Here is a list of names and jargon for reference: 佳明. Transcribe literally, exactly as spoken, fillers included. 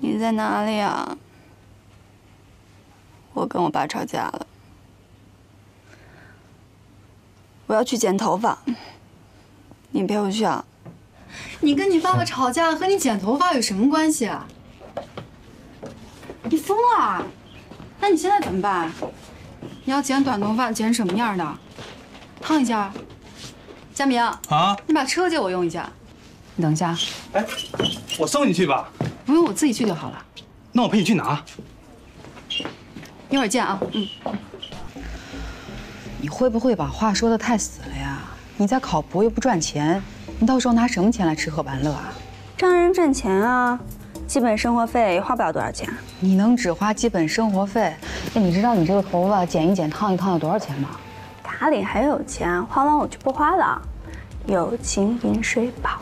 你在哪里啊？我跟我爸吵架了，我要去剪头发，你陪我去啊。你跟你爸爸吵架和你剪头发有什么关系啊？你疯了啊？那你现在怎么办？你要剪短头发，剪什么样的？烫一下。佳明啊，你把车借我用一下。你等一下。哎，我送你去吧。 不用，我自己去就好了。那我陪你去拿。一会儿见啊，嗯。你会不会把话说得太死了呀？你在考博又不赚钱，你到时候拿什么钱来吃喝玩乐啊？丈人挣钱啊，基本生活费花不了多少钱。你能只花基本生活费？哎，你知道你这个头发剪一剪、烫一烫要多少钱吗？打理还有钱，花完我就不花了。有情饮水饱。